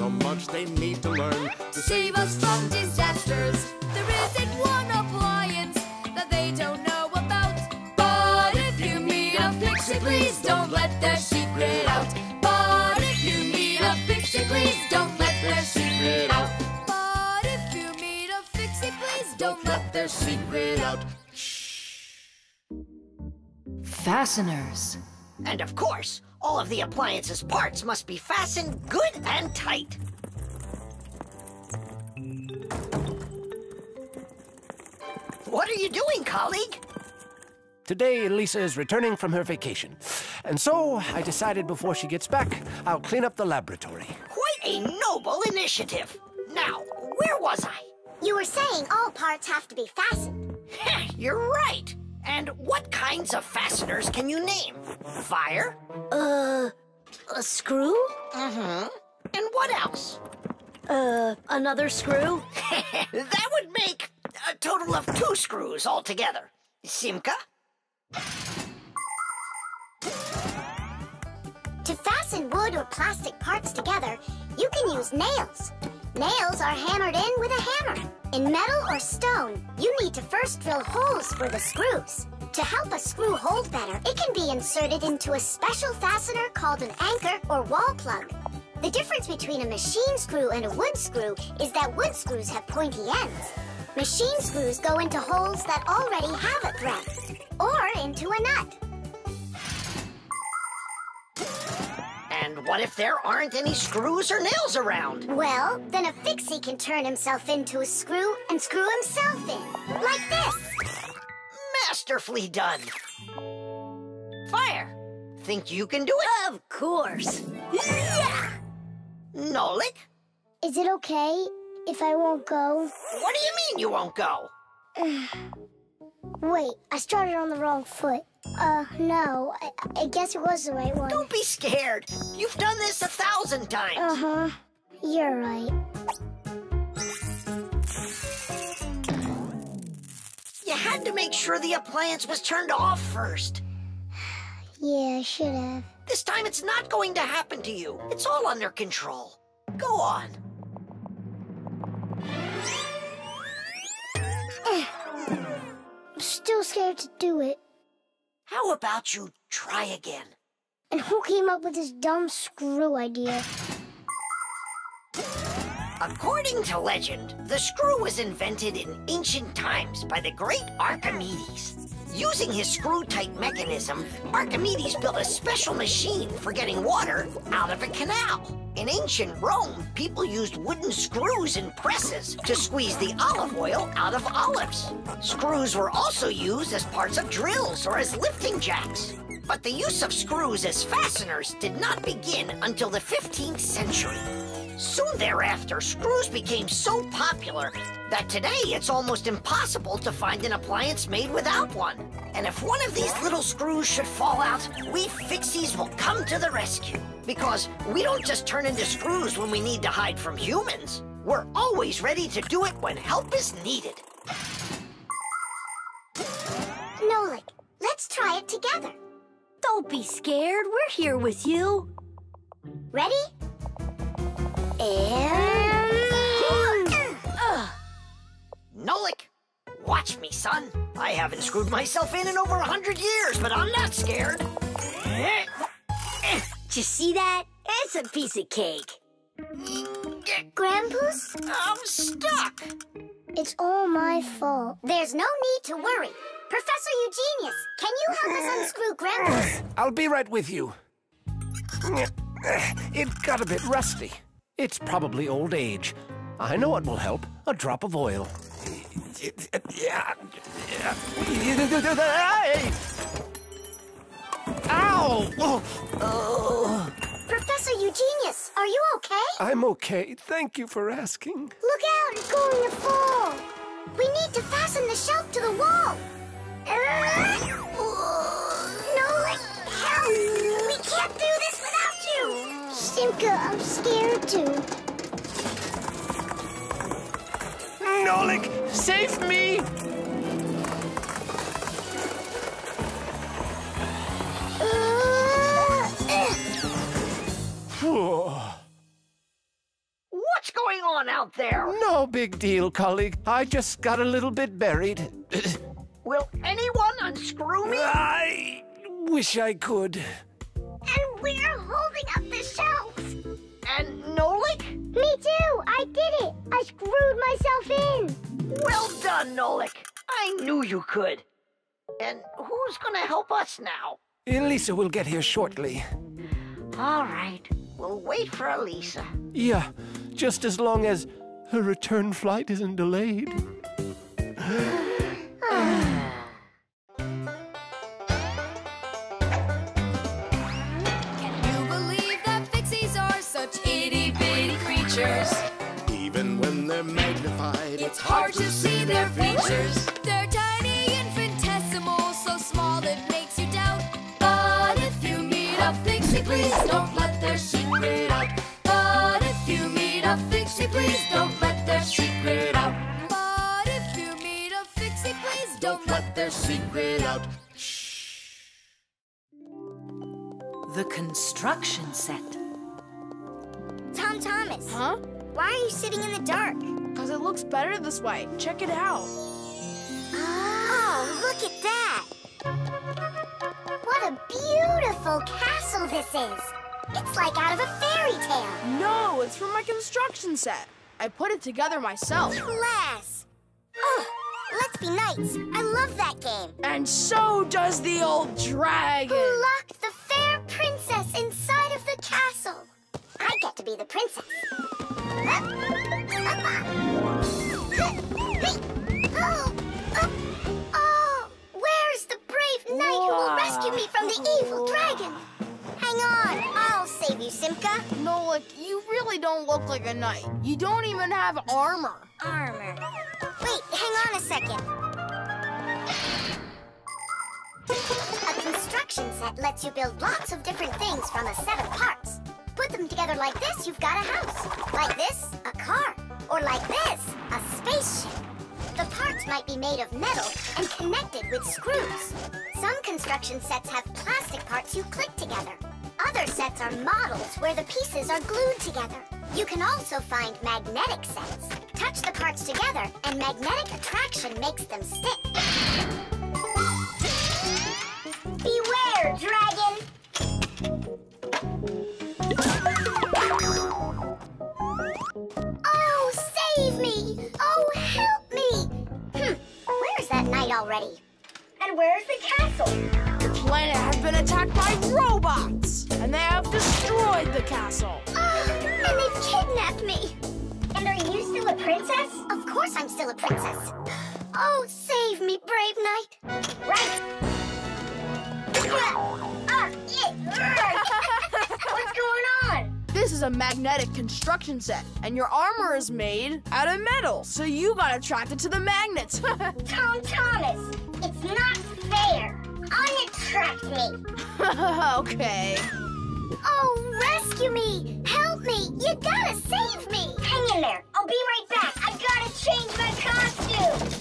so much they need to learn to save us from disasters. There isn't one appliance that they don't know about. But if you need a fixie, please don't let their secret out. But if you need a fixie, please don't let their secret out. But if you need a fixie, please don't let their secret out. Fasteners. And of course, all of the appliance's parts must be fastened good and tight. What are you doing, colleague? Today, Elisa is returning from her vacation. And so, I decided before she gets back, I'll clean up the laboratory. Quite a noble initiative. Now, where was I? You were saying all parts have to be fastened. You're right. And what kinds of fasteners can you name? Fire? A screw? Mm-hmm. And what else? Another screw? That would make a total of 2 screws altogether. Simka? To fasten wood or plastic parts together, you can use nails. Nails are hammered in with a hammer. In metal or stone, you need to first drill holes for the screws. To help a screw hold better, it can be inserted into a special fastener called an anchor or wall plug. The difference between a machine screw and a wood screw is that wood screws have pointy ends. Machine screws go into holes that already have a thread, or into a nut. And what if there aren't any screws or nails around? Well, then a fixie can turn himself into a screw and screw himself in, like this. Masterfully done. Fire, think you can do it? Of course. Yeah! Nolik? Is it okay if I won't go? What do you mean you won't go? Wait, I started on the wrong foot. No, I guess it was the right one. Don't be scared. You've done this 1,000 times. Uh-huh. You're right. You had to make sure the appliance was turned off first. Yeah, I should have. This time it's not going to happen to you. It's all under control. Go on. I'm still scared to do it. How about you try again? And who came up with this dumb screw idea? According to legend, the screw was invented in ancient times by the great Archimedes. Using his screw-type mechanism, Archimedes built a special machine for getting water out of a canal. In ancient Rome, people used wooden screws and presses to squeeze the olive oil out of olives. Screws were also used as parts of drills or as lifting jacks. But the use of screws as fasteners did not begin until the 15th century. Soon thereafter, screws became so popular that today it's almost impossible to find an appliance made without one. And if one of these little screws should fall out, we fixies will come to the rescue. Because we don't just turn into screws when we need to hide from humans. We're always ready to do it when help is needed. Nolik, let's try it together. Don't be scared. We're here with you. Ready? Nolik, watch me, son. I haven't screwed myself in over 100 years, but I'm not scared. Did you see that? It's a piece of cake. Grandpus? I'm stuck. It's all my fault. There's no need to worry. Professor Eugenius, can you help us unscrew Grandpus? I'll be right with you. It got a bit rusty. It's probably old age. I know what will help. A drop of oil. Ow! Oh. Professor Eugenius, are you okay? I'm okay. Thank you for asking. Look out! It's going to fall! We need to fasten the shelf to the wall! Nolik, help! We can't do this without you! Simka, I'm scared too. Nolik, save me! big deal, colleague. I just got a little bit buried. Will anyone unscrew me? I wish I could. And we're holding up the shelves. And Nolik? Me too. I did it. I screwed myself in. Well done, Nolik. I knew you could. And who's gonna help us now? Elisa will get here shortly. All right. We'll wait for Elisa. Yeah, just as long as her return flight isn't delayed. Can you believe that pixies are such itty-bitty creatures? Even when they're magnified, it's hard to see their features. They're tiny, infinitesimal, so small it makes you doubt. But if you meet a pixie, please don't let their secret out. But if you meet a pixie, please don't let their secret out. But if you meet a pixie, please don't let their secret out. Shh. The construction set. Tom Thomas. Huh? Why are you sitting in the dark? Because it looks better this way. Check it out. Oh, look at that. What a beautiful castle this is. It's like out of a fairy tale. No, it's from my construction set. I put it together myself. Class. Oh, let's be knights. I love that game. And so does the old dragon. Who locked the fair princess inside of the castle. I get to be the princess. Oh, where is the brave knight who will rescue me from the evil dragon? Hang on, I'll save you, Simka. Nolik, you really don't look like a knight. You don't even have armor. Armor. Wait, hang on a second. A construction set lets you build lots of different things from a set of parts. Put them together like this, you've got a house. Like this, a car. Or like this, a spaceship. The parts might be made of metal and connected with screws. Some construction sets have plastic parts you click together. Other sets are models where the pieces are glued together. You can also find magnetic sets. Touch the parts together and magnetic attraction makes them stick. Beware, dragon! Oh, save me! Oh, help me! Where's that knight already? And where's the castle? The planet has been attacked by robots, and they have destroyed the castle. And they've kidnapped me. And are you still a princess? Of course I'm still a princess. Oh, save me, brave knight. Right. What's going on? This is a magnetic construction set, and your armor is made out of metal, so you got attracted to the magnets. Tom Thomas. It's not fair. Unattract me. Okay. Oh, rescue me. Help me. You gotta save me. Hang in there. I'll be right back. I gotta change my costume.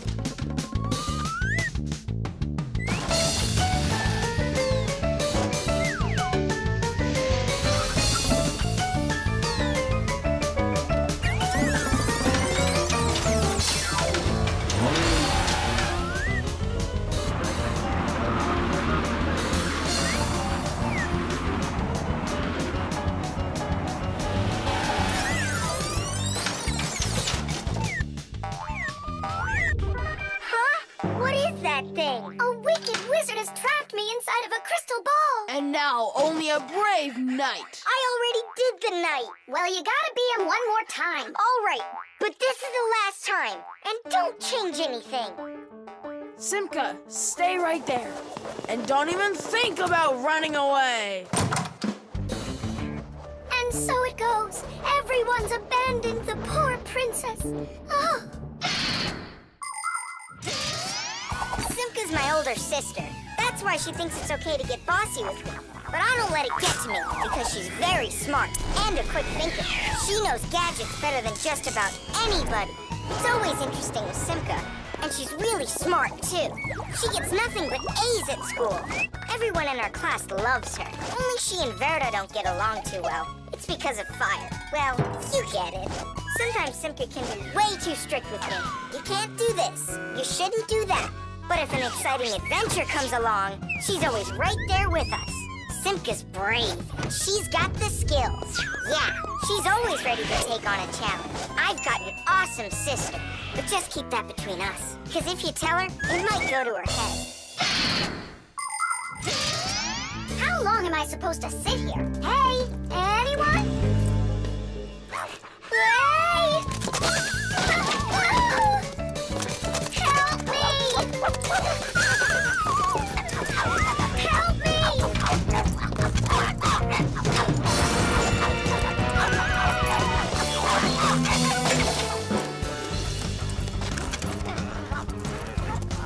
Thing. A wicked wizard has trapped me inside of a crystal ball. And now only a brave knight. I already did the knight. Well, you gotta be him one more time. All right, but this is the last time. And don't change anything. Simka, stay right there. And don't even think about running away. And so it goes. Everyone's abandoned the poor princess. Oh. Simka's my older sister. That's why she thinks it's okay to get bossy with me. But I don't let it get to me, because she's very smart and a quick thinker. She knows gadgets better than just about anybody. It's always interesting with Simka. And she's really smart, too. She gets nothing but A's at school. Everyone in our class loves her. Only she and Verda don't get along too well. It's because of fire. Well, you get it. Sometimes Simka can be way too strict with me. You can't do this. You shouldn't do that. But if an exciting adventure comes along, she's always right there with us. Simka's brave. She's got the skills. Yeah, she's always ready to take on a challenge. I've got an awesome sister. But just keep that between us. Because if you tell her, it might go to her head. How long am I supposed to sit here? Hey, anyone? Hey! Help me! Help me!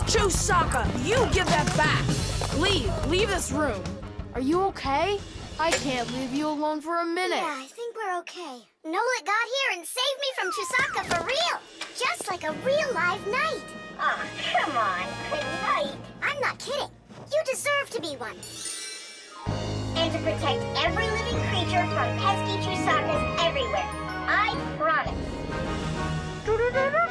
Chusaka, you give that back! Leave this room. Are you okay? I can't leave you alone for a minute. Yeah, I think we're okay. Nolik got here and saved me from Chusaka for real. Just like a real live knight. Oh, come on, knight. I'm not kidding. You deserve to be one. And to protect every living creature from pesky Chusakas everywhere. I promise.